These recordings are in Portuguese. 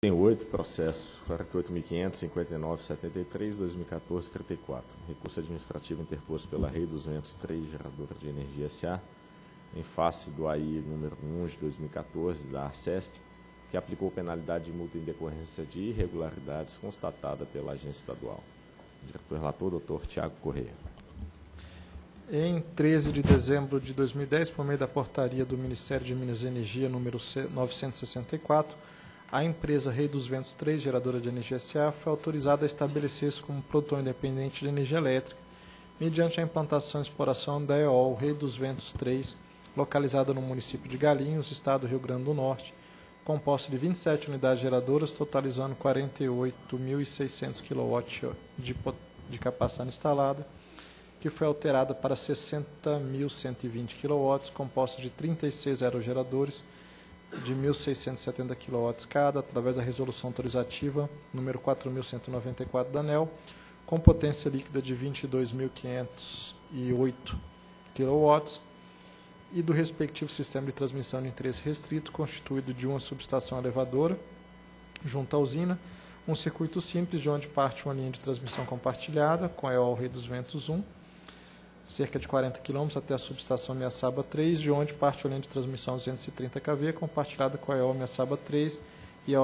Tem 8 processos, 48.500, 59.73, 2014, 34. Recurso administrativo interposto pela Rei dos Ventos 3 Geradora de Energia S.A., em face do AI número 1 de 2014 da ARSEP, que aplicou penalidade de multa em decorrência de irregularidades constatada pela agência estadual. Diretor-relator, doutor Tiago Correia. Em 13 de dezembro de 2010, por meio da portaria do Ministério de Minas e Energia número 964, a empresa Rei dos Ventos 3, Geradora de Energia S.A., foi autorizada a estabelecer-se como produtor independente de energia elétrica, mediante a implantação e exploração da EOL Rei dos Ventos 3, localizada no município de Galinhos, estado do Rio Grande do Norte, composta de 27 unidades geradoras, totalizando 48.600 kW de capacidade instalada, que foi alterada para 60.120 kW, composta de 36 aerogeradores, de 1.670 kW cada, através da resolução autorizativa número 4.194 da ANEEL, com potência líquida de 22.508 kW e do respectivo sistema de transmissão de interesse restrito, constituído de uma subestação elevadora junto à usina, um circuito simples de onde parte uma linha de transmissão compartilhada com a EOL Rei dos Ventos 1, cerca de 40 km até a subestação Amiaçaba 3, de onde parte o linha de transmissão 230 kV, compartilhada com a EOL Amiaçaba 3 e a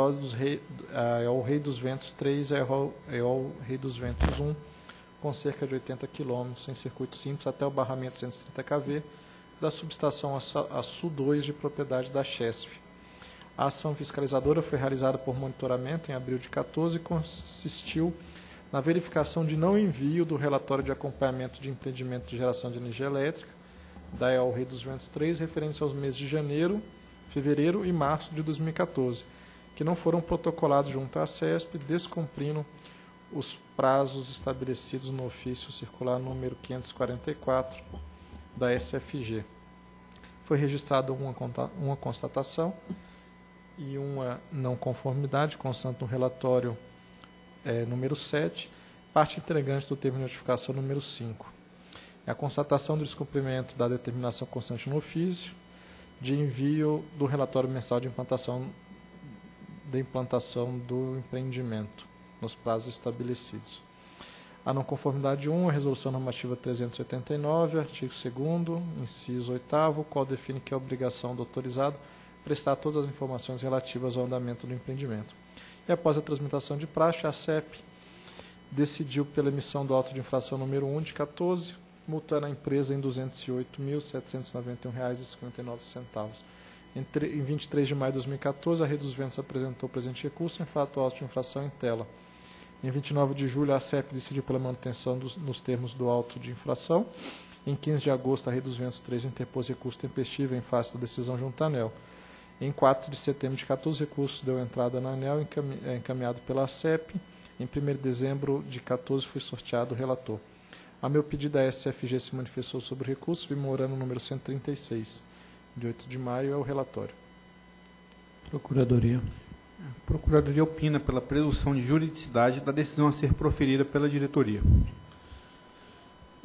EOL Rei dos Ventos 3 e a EOL Rei dos Ventos 1, com cerca de 80 km em circuito simples até o barramento 130 kV da subestação Açu 2, de propriedade da Chesf. A ação fiscalizadora foi realizada por monitoramento em abril de 2014 e consistiu na verificação de não envio do relatório de acompanhamento de empreendimento de geração de energia elétrica da EOL Rei dos Ventos 3, referente aos meses de janeiro, fevereiro e março de 2014, que não foram protocolados junto à CESP, descumprindo os prazos estabelecidos no ofício circular número 544 da SFG. Foi registrada uma constatação e uma não conformidade constante no relatório número 7, parte integrante do termo de notificação número 5. É a constatação do descumprimento da determinação constante no ofício de envio do relatório mensal de implantação do empreendimento nos prazos estabelecidos. A não conformidade 1, a resolução normativa 389, artigo 2º, inciso 8º, qual define que é a obrigação do autorizado prestar todas as informações relativas ao andamento do empreendimento. E após a transmutação de praxe, a ARSEP decidiu pela emissão do auto de infração número 1 de 14, multando a empresa em R$ 208.791,59. Em 23 de maio de 2014, a Rei dos Ventos apresentou o presente recurso em fato auto de infração em tela. Em 29 de julho, a ARSEP decidiu pela manutenção nos termos do auto de infração. Em 15 de agosto, a Rei dos Ventos 3 interpôs recurso tempestivo em face da decisão junto à ANEEL. Em 4 de setembro de 2014, o recurso deu entrada na ANEEL, encaminhado pela ARSEP. Em 1 de dezembro de 2014, foi sorteado o relator. A meu pedido, a SFG se manifestou sobre o recurso, vimorando o número 136, de 8 de maio, é o relatório. Procuradoria. A Procuradoria opina pela presunção de juridicidade da decisão a ser proferida pela diretoria.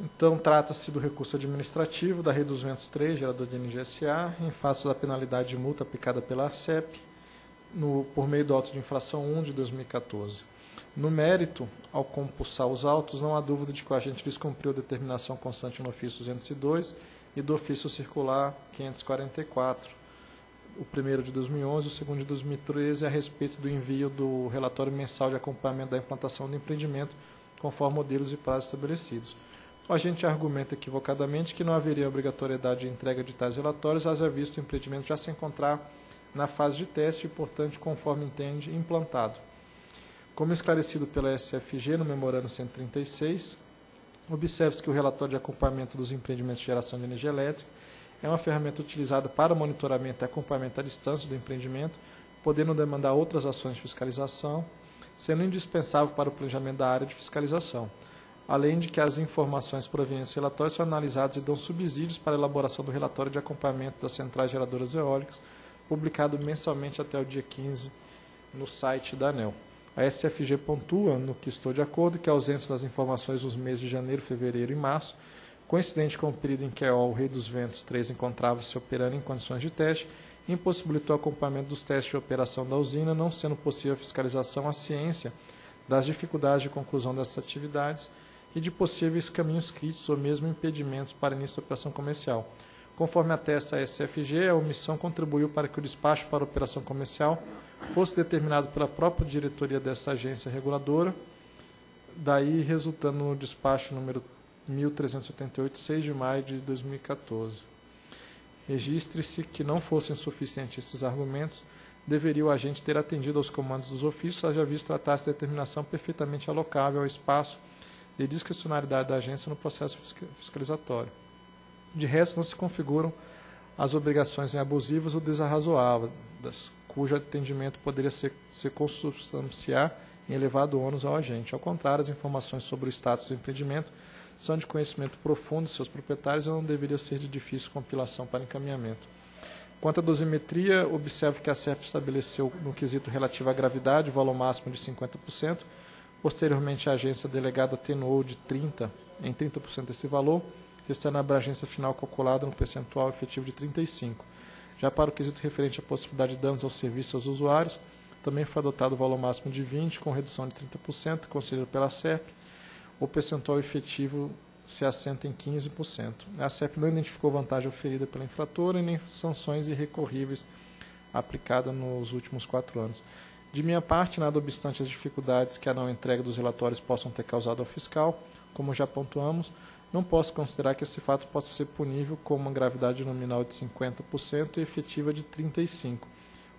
Então, trata-se do recurso administrativo da Rei dos Ventos 3, gerador de energia S.A., em face da penalidade de multa aplicada pela ARSEP, por meio do auto de infração 1 de 2014. No mérito, ao compulsar os autos, não há dúvida de que o agente descumpriu a determinação constante no ofício 202 e do ofício circular 544, o primeiro de 2011, o segundo de 2013, a respeito do envio do relatório mensal de acompanhamento da implantação do empreendimento, conforme modelos e prazos estabelecidos. O agente argumenta equivocadamente que não haveria obrigatoriedade de entrega de tais relatórios, haja visto o empreendimento já se encontrar na fase de teste e, portanto, conforme entende, implantado. Como esclarecido pela SFG no memorando 136, observa-se que o relatório de acompanhamento dos empreendimentos de geração de energia elétrica é uma ferramenta utilizada para monitoramento e acompanhamento à distância do empreendimento, podendo demandar outras ações de fiscalização, sendo indispensável para o planejamento da área de fiscalização, além de que as informações provenientes do relatório são analisadas e dão subsídios para a elaboração do relatório de acompanhamento das centrais geradoras eólicas, publicado mensalmente até o dia 15 no site da ANEEL. A SFG pontua, no que estou de acordo, que a ausência das informações nos meses de janeiro, fevereiro e março, coincidente com o período em que a EOL Rei dos Ventos 3 encontrava-se operando em condições de teste, impossibilitou o acompanhamento dos testes de operação da usina, não sendo possível a fiscalização à ciência das dificuldades de conclusão dessas atividades e de possíveis caminhos críticos ou mesmo impedimentos para início da operação comercial. Conforme atesta a SFG, a omissão contribuiu para que o despacho para a operação comercial fosse determinado pela própria diretoria dessa agência reguladora, daí resultando no despacho número 1388, 6 de maio de 2014. Registre-se que não fossem suficientes esses argumentos, deveria o agente ter atendido aos comandos dos ofícios, haja visto tratar-se de determinação perfeitamente alocável ao espaço de discricionalidade da agência no processo fiscalizatório. De resto, não se configuram as obrigações abusivas ou desarrazoadas, cujo atendimento poderia se consubstanciar em elevado ônus ao agente. Ao contrário, as informações sobre o status do empreendimento são de conhecimento profundo de seus proprietários e não deveria ser de difícil compilação para encaminhamento. Quanto à dosimetria, observo que a ARSEP estabeleceu no quesito relativo à gravidade o valor máximo de 50%, posteriormente a agência delegada atenuou em 30% esse valor, restando a abrangência final calculada no percentual efetivo de 35%. Já para o quesito referente à possibilidade de danos ao serviço aos usuários, também foi adotado o valor máximo de 20%, com redução de 30%, considerado pela ARSEP, o percentual efetivo se assenta em 15%. A ARSEP não identificou vantagem oferida pela infratora e nem sanções irrecorríveis aplicadas nos últimos 4 anos. De minha parte, nada obstante as dificuldades que a não entrega dos relatórios possam ter causado ao fiscal, como já pontuamos, não posso considerar que esse fato possa ser punível com uma gravidade nominal de 50% e efetiva de 35%.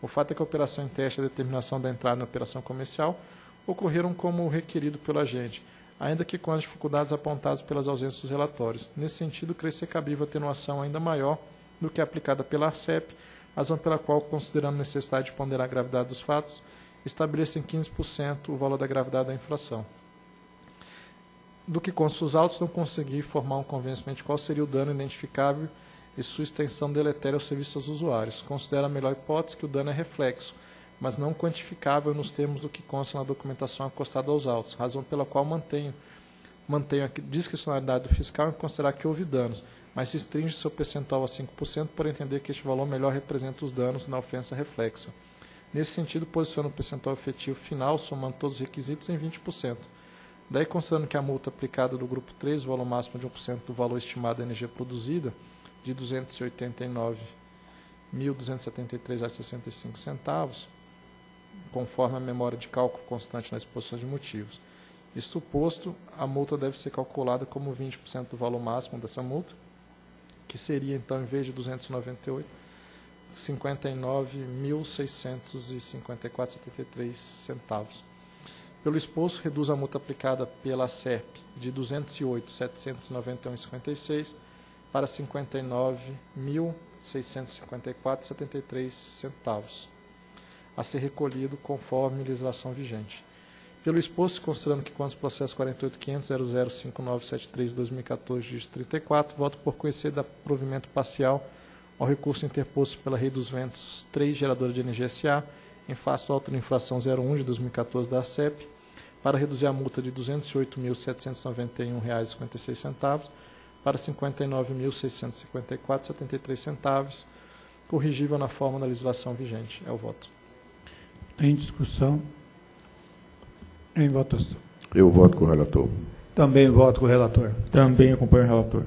O fato é que a operação em teste e a determinação da entrada na operação comercial ocorreram como requerido pelo agente, ainda que com as dificuldades apontadas pelas ausências dos relatórios. Nesse sentido, creio ser cabível atenuação ainda maior do que aplicada pela ARSEP, razão pela qual, considerando necessidade de ponderar a gravidade dos fatos, estabeleça em 15% o valor da gravidade da infração. Do que consta os autos, não consegui formar um convencimento de qual seria o dano identificável e sua extensão deletéria aos serviços aos usuários. Considero a melhor hipótese que o dano é reflexo, mas não quantificável nos termos do que consta na documentação acostada aos autos, razão pela qual mantenho a discricionalidade do fiscal em considerar que houve danos, mas restringe seu percentual a 5% por entender que este valor melhor representa os danos na ofensa reflexa. Nesse sentido, posiciono o percentual efetivo final, somando todos os requisitos, em 20%. Daí, considerando que a multa aplicada do grupo 3, o valor máximo de 1% do valor estimado da energia produzida, de R$ 289.273,65, conforme a memória de cálculo constante na exposição de motivos. Isto posto, a multa deve ser calculada como 20% do valor máximo dessa multa, que seria, então, em vez de 298, 59.654,73 centavos. Pelo exposto, reduz a multa aplicada pela ARSEP de R$ 208.791,56 para R$ 59.654,73 centavos, a ser recolhido conforme legislação vigente. Pelo exposto, considerando que consta o processo 48.500.005973/2014, dígito 34, voto por conhecer da provimento parcial ao recurso interposto pela Rei dos Ventos 3 Geradora de Energia S.A., em face do auto de infração 01 de 2014 da ARSEP, para reduzir a multa de R$ 208.791,56 para R$ 59.654,73, corrigível na forma da legislação vigente. É o voto. Em discussão. Em votação. Eu voto com o relator. Também voto com o relator. Também acompanho o relator.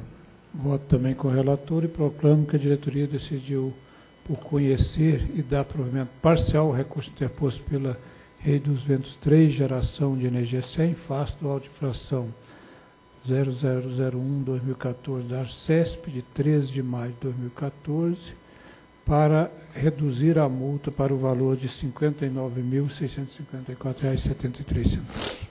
Voto também com o relator e proclamo que a diretoria decidiu por conhecer e dar provimento parcial ao recurso interposto pela Rei dos Ventos 3, Geração de Energia S.A., em face do auto de infração 0001/2014 da ARSEP, de 13 de maio de 2014, para reduzir a multa para o valor de R$ 59.654,73.